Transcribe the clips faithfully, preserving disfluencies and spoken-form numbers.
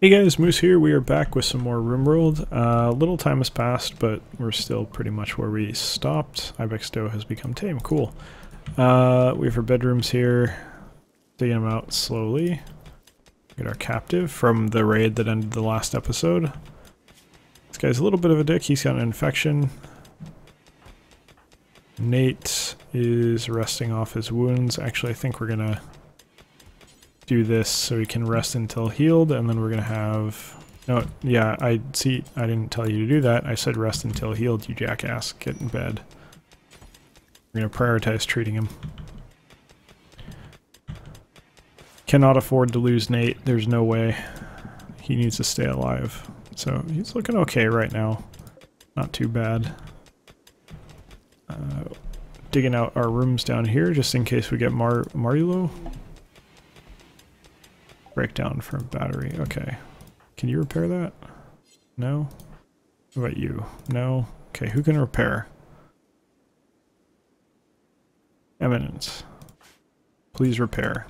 Hey guys, Moose here. We are back with some more RimWorld. A uh, little time has passed, but we're still pretty much where we stopped. Ibexto has become tame. Cool. Uh, we have our bedrooms here. Digging them out slowly. Get our captive from the raid that ended the last episode. This guy's a little bit of a dick. He's got an infection. Nate is resting off his wounds. Actually, I think we're going to do this so he can rest until healed, and then we're gonna have no yeah I see I didn't tell you to do that. I said rest until healed, you jackass. Get in bed. We're gonna prioritize treating him. Cannot afford to lose Nate. There's no way. He needs to stay alive. So he's looking okay right now, not too bad. Uh, digging out our rooms down here just in case we get Mar Marilo. Breakdown from battery. Okay. Can you repair that? No? How about you? No? Okay, who can repair? Eminence. Please repair.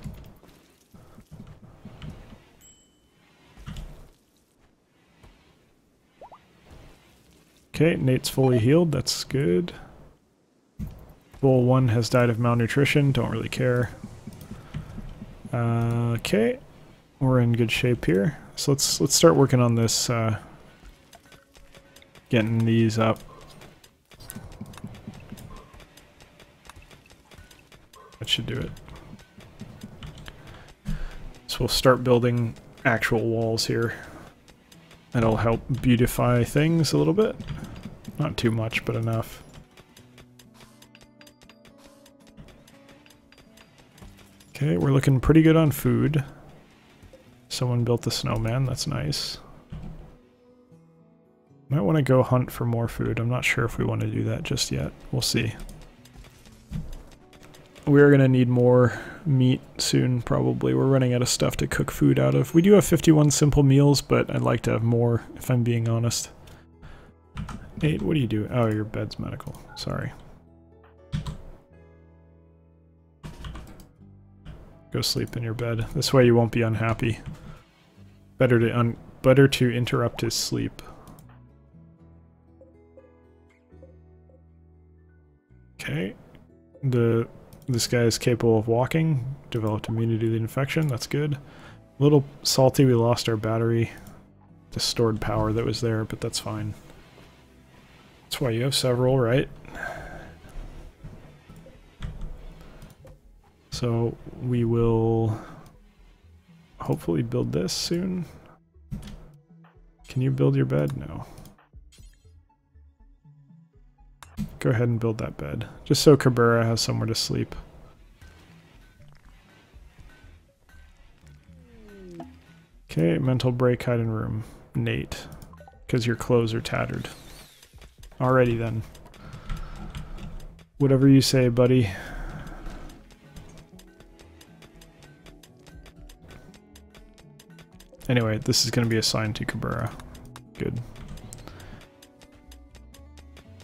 Okay, Nate's fully healed. That's good. Bull one has died of malnutrition. Don't really care. Uh, okay. We're in good shape here, so let's let's start working on this, uh, getting these up. That should do it. So we'll start building actual walls here. That'll help beautify things a little bit. Not too much, but enough. Okay, we're looking pretty good on food. Someone built the snowman, that's nice. Might want to go hunt for more food. I'm not sure if we want to do that just yet. We'll see. We're going to need more meat soon, probably. We're running out of stuff to cook food out of. We do have fifty-one simple meals, but I'd like to have more, if I'm being honest. Nate, what do you do? Oh, your bed's medical. Sorry. Go sleep in your bed. This way you won't be unhappy. Better to un better to interrupt his sleep. Okay. The this guy is capable of walking. Developed immunity to the infection. That's good. A little salty. We lost our battery, the stored power that was there, but that's fine. That's why you have several, right? So we will hopefully build this soon. Can you build your bed? No. Go ahead and build that bed, just so Cabrera has somewhere to sleep. Okay, mental break, hide in room. Nate, because your clothes are tattered. Alrighty then. Whatever you say, buddy. Anyway, this is going to be assigned to Cabrera. Good.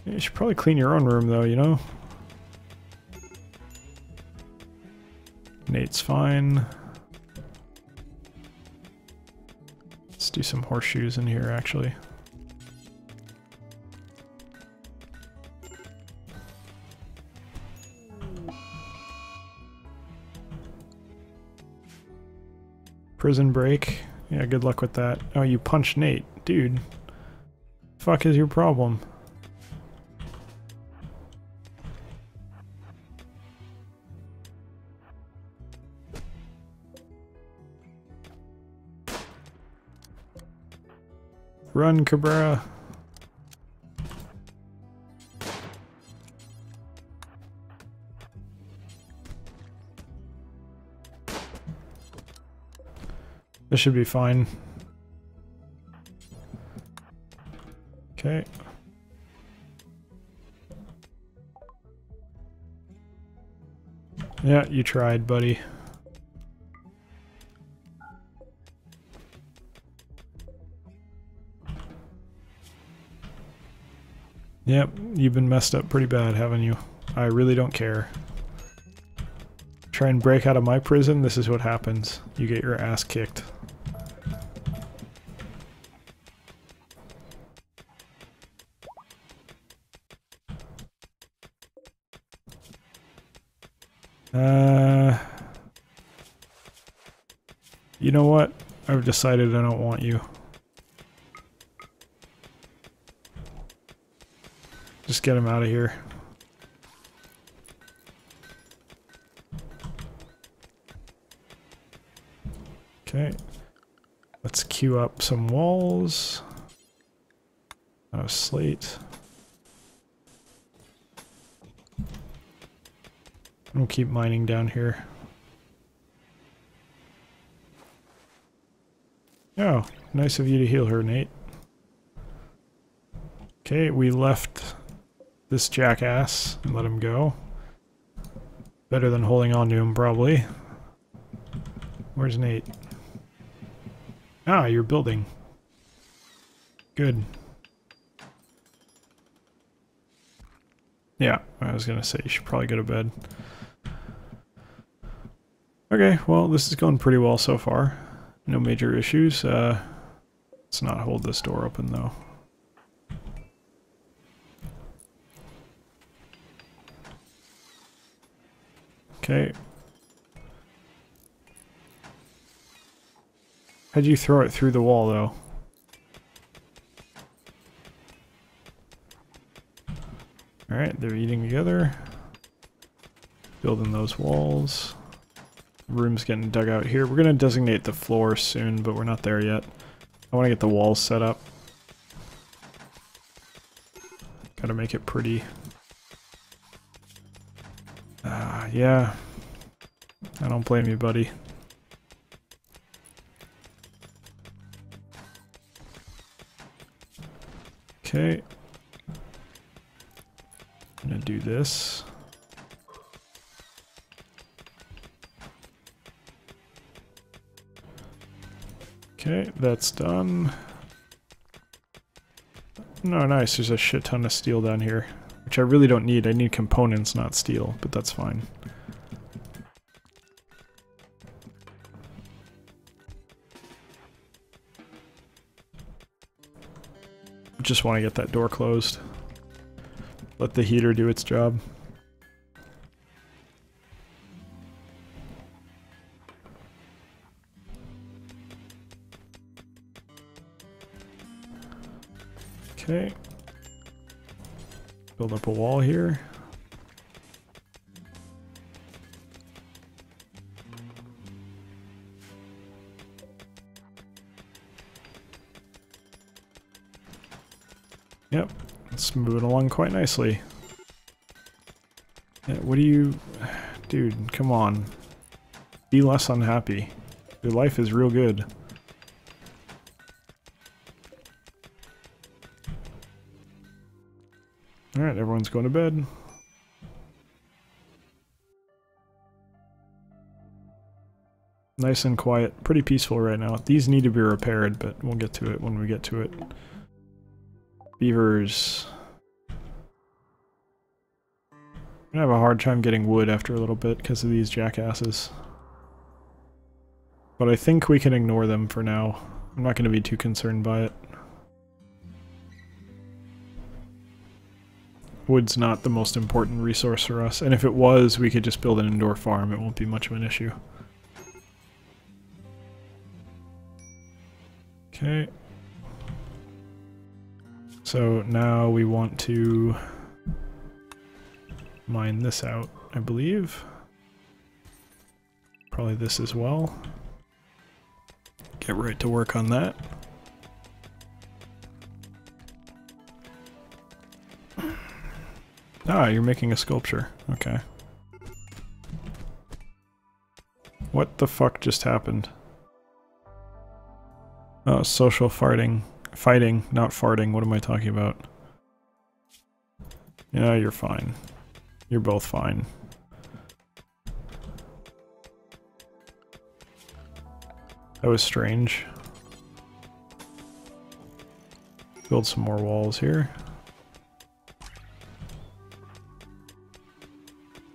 You should probably clean your own room, though, you know? Nate's fine. Let's do some horseshoes in here, actually. Prison break. Yeah, good luck with that. Oh, you punched Nate. Dude. Fuck is your problem? Run, Cabrera. This should be fine. Okay. Yeah, you tried, buddy. Yep, you've been messed up pretty bad, haven't you? I really don't care. Try and break out of my prison, this is what happens. You get your ass kicked. Uh, you know what? I've decided I don't want you. Just get him out of here. Okay. Let's queue up some walls. Oh, slate. We'll keep mining down here. Oh, nice of you to heal her, Nate. Okay, we left this jackass and let him go. Better than holding on to him, probably. Where's Nate? Ah, you're building. Good. Yeah, I was gonna say you should probably go to bed. Okay, well, this is going pretty well so far. No major issues. Uh, let's not hold this door open, though. Okay. How'd you throw it through the wall, though? Alright, they're eating together. Building those walls. Room's getting dug out here. We're gonna designate the floor soon, but we're not there yet. I want to get the walls set up. Gotta make it pretty. Uh, yeah. I don't blame you, buddy. Okay. I'm gonna do this. Okay, that's done. No, nice, there's a shit ton of steel down here. Which I really don't need, I need components, not steel, but that's fine. Just want to get that door closed. Let the heater do its job. Okay. Build up a wall here. Yep, it's moving along quite nicely. Yeah, what do you... Dude, come on. Be less unhappy. Your life is real good. Alright, everyone's going to bed. Nice and quiet. Pretty peaceful right now. These need to be repaired, but we'll get to it when we get to it. Beavers. I'm gonna have a hard time getting wood after a little bit because of these jackasses. But I think we can ignore them for now. I'm not gonna be too concerned by it. Wood's not the most important resource for us, and if it was, we could just build an indoor farm. It won't be much of an issue. Okay. So now we want to mine this out, I believe. Probably this as well. Get right to work on that. Ah, you're making a sculpture. Okay. What the fuck just happened? Oh, social farting. Fighting, not farting. What am I talking about? Yeah, you're fine. You're both fine. That was strange. Build some more walls here.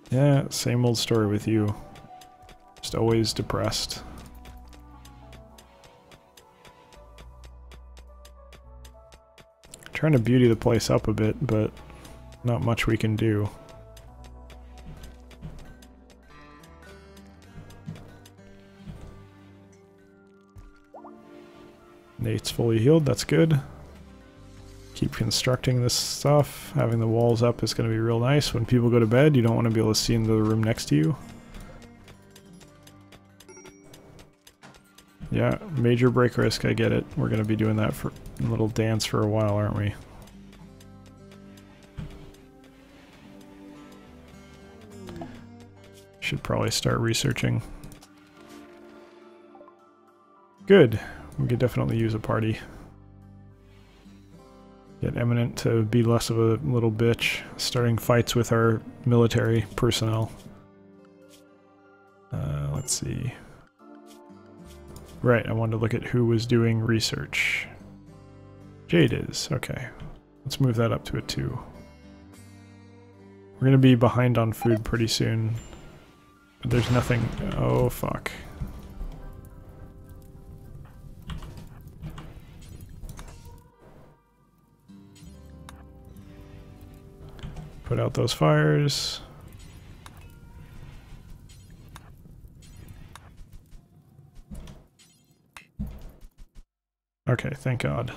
Yeah, same old story with you. Just always depressed. Trying to beauty the place up a bit, but not much we can do. Nate's fully healed, that's good. Keep constructing this stuff. Having the walls up is going to be real nice. When people go to bed, you don't want to be able to see into the room next to you. Yeah, major break risk, I get it. We're going to be doing that for a little dance for a while, aren't we? Should probably start researching. Good. We could definitely use a party. Get Eminent to be less of a little bitch, starting fights with our military personnel. Uh, let's see. Right, I wanted to look at who was doing research. Jade is, okay. Let's move that up to a two. We're gonna be behind on food pretty soon. There's nothing, oh fuck. Put out those fires. Okay, thank God.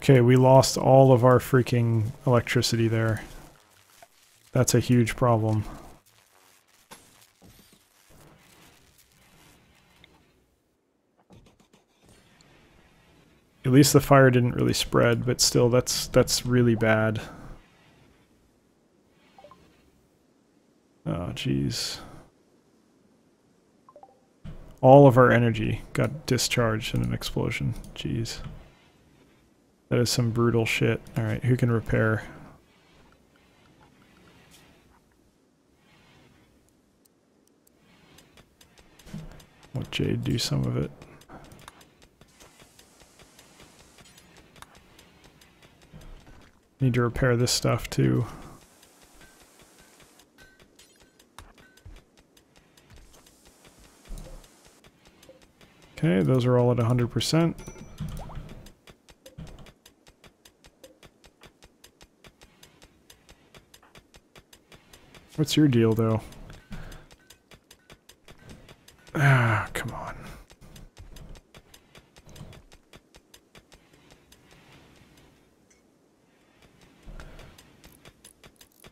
Okay, we lost all of our freaking electricity there. That's a huge problem. At least the fire didn't really spread, but still, that's that's really bad. Oh, jeez. All of our energy got discharged in an explosion. Jeez. That is some brutal shit. Alright, who can repair? Let Jade do some of it. Need to repair this stuff too. Okay, those are all at one hundred percent. What's your deal though? Ah, come on.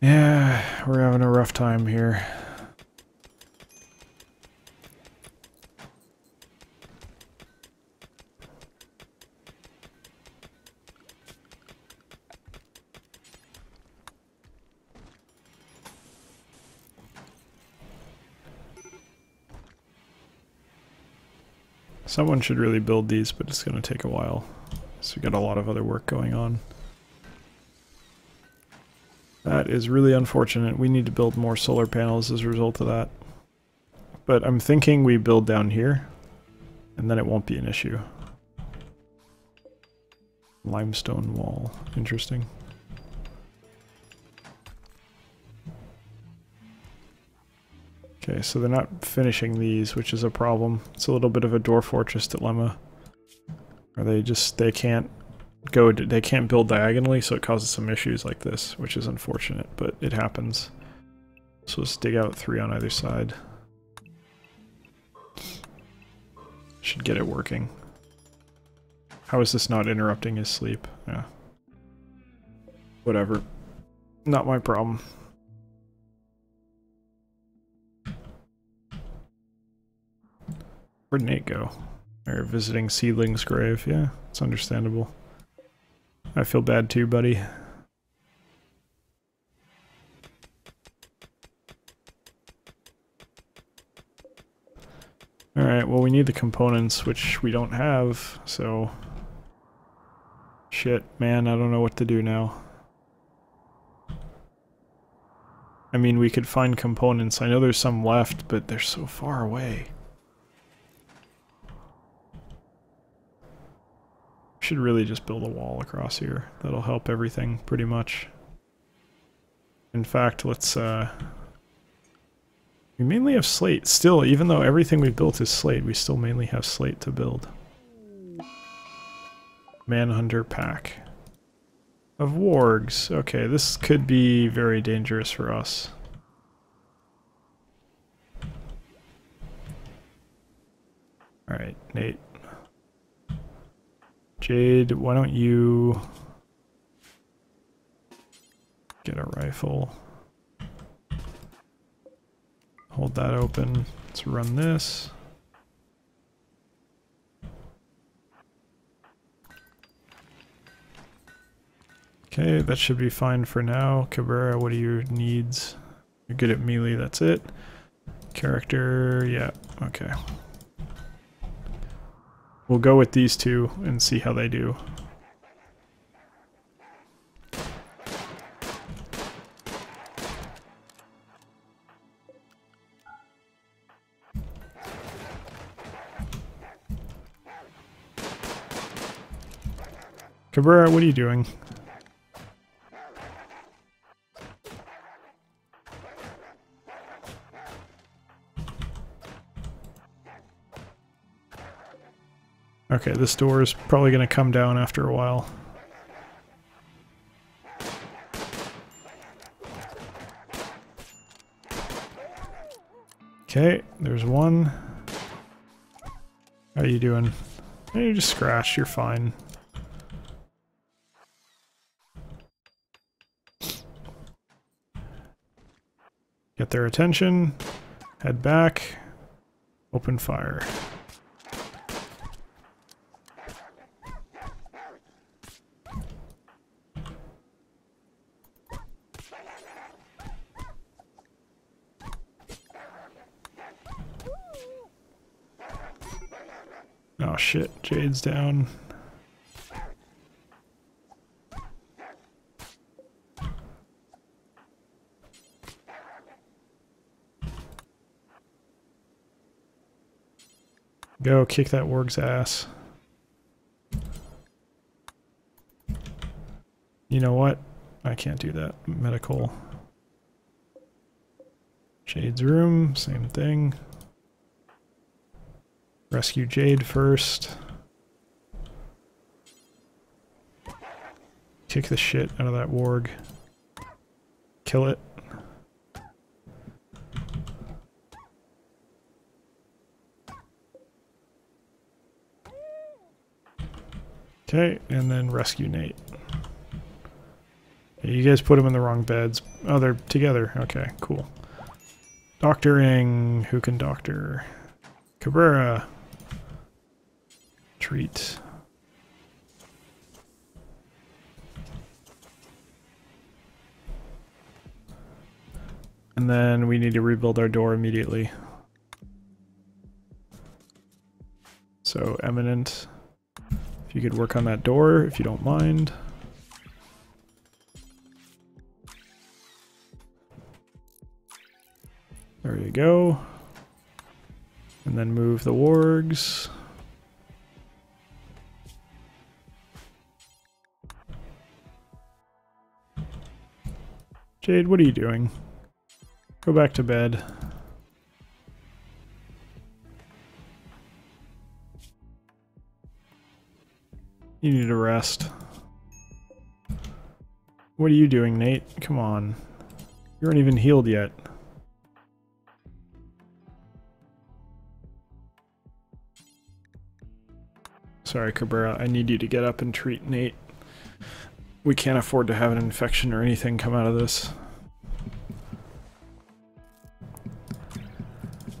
Yeah, we're having a rough time here. Someone should really build these, but it's going to take a while. So we've got a lot of other work going on. That is really unfortunate. We need to build more solar panels as a result of that. But I'm thinking we build down here, and then it won't be an issue. Limestone wall. Interesting. Okay, so they're not finishing these, which is a problem. It's a little bit of a Dwarf Fortress dilemma. Are they just, they can't go, they can't build diagonally, so it causes some issues like this, which is unfortunate, but it happens. So let's dig out three on either side. Should get it working. How is this not interrupting his sleep? Yeah. Whatever. Not my problem. Where'd Nate go? They're visiting Seedling's Grave. Yeah, it's understandable. I feel bad too, buddy. Alright, well we need the components, which we don't have, so... Shit, man, I don't know what to do now. I mean, we could find components. I know there's some left, but they're so far away. Should really just build a wall across here. That'll help everything pretty much. In fact, let's uh we mainly have slate still, even though everything we built is slate, we still mainly have slate to build. Manhunter pack of wargs. Okay, this could be very dangerous for us. All right, Nate. Jade, why don't you get a rifle? Hold that open. Let's run this. Okay, that should be fine for now. Cabrera, what are your needs? You're good at melee, that's it. Character, yeah, okay. We'll go with these two and see how they do. Cabrera, what are you doing? Okay, this door is probably going to come down after a while. Okay, there's one. How you doing? You just scratched, you're fine. Get their attention, head back, open fire. Oh shit, Jade's down. Go kick that warg's ass. You know what? I can't do that. Medical. Jade's room, same thing. Rescue Jade first. Kick the shit out of that warg. Kill it. Okay, and then rescue Nate. You guys put them in the wrong beds. Oh, they're together. Okay, cool. Doctoring. Who can doctor? Cabrera. Treat. And then we need to rebuild our door immediately. So, Eminent. You could work on that door if you don't mind. There you go. And then move the wargs. Jade, what are you doing? Go back to bed. You need to rest. What are you doing, Nate? Come on. You aren't even healed yet. Sorry, Cabrera. I need you to get up and treat Nate. We can't afford to have an infection or anything come out of this.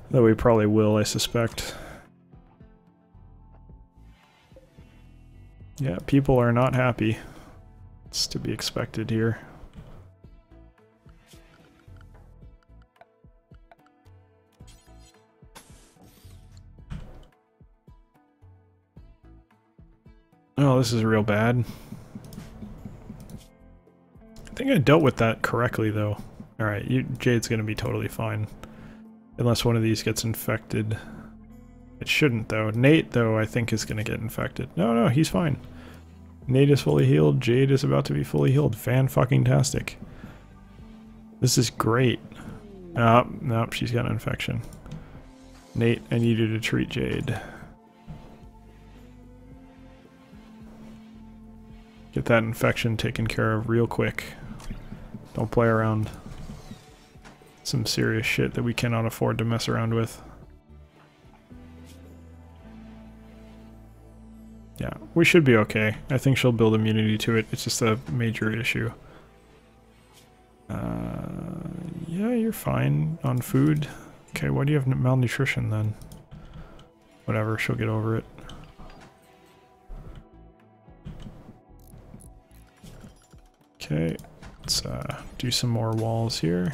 Though we probably will, I suspect. Yeah, people are not happy. It's to be expected here. Oh, this is real bad. I think I dealt with that correctly, though. Alright, you, Jade's gonna be totally fine. Unless one of these gets infected. It shouldn't, though. Nate, though, I think is going to get infected. No, no, he's fine. Nate is fully healed. Jade is about to be fully healed. Fan-fucking-tastic. This is great. Oh, nope, she's got an infection. Nate, I need you to treat Jade. Get that infection taken care of real quick. Don't play around. Some serious shit that we cannot afford to mess around with. Yeah, we should be okay. I think she'll build immunity to it. It's just a major issue. Uh, yeah, you're fine on food. Okay, why do you have malnutrition then? Whatever, she'll get over it. Okay, let's uh, do some more walls here.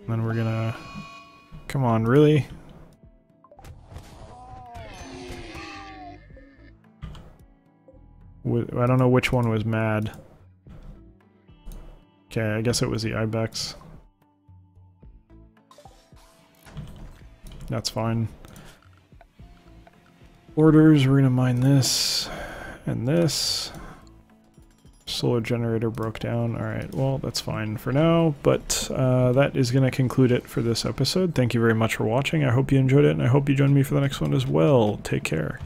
And then we're gonna... Come on, really? I don't know which one was mad. Okay, I guess it was the Ibex. That's fine. Orders, we're gonna mine this and this. Solar generator broke down. Alright, well, that's fine for now, but uh, that is going to conclude it for this episode. Thank you very much for watching. I hope you enjoyed it, and I hope you join me for the next one as well. Take care.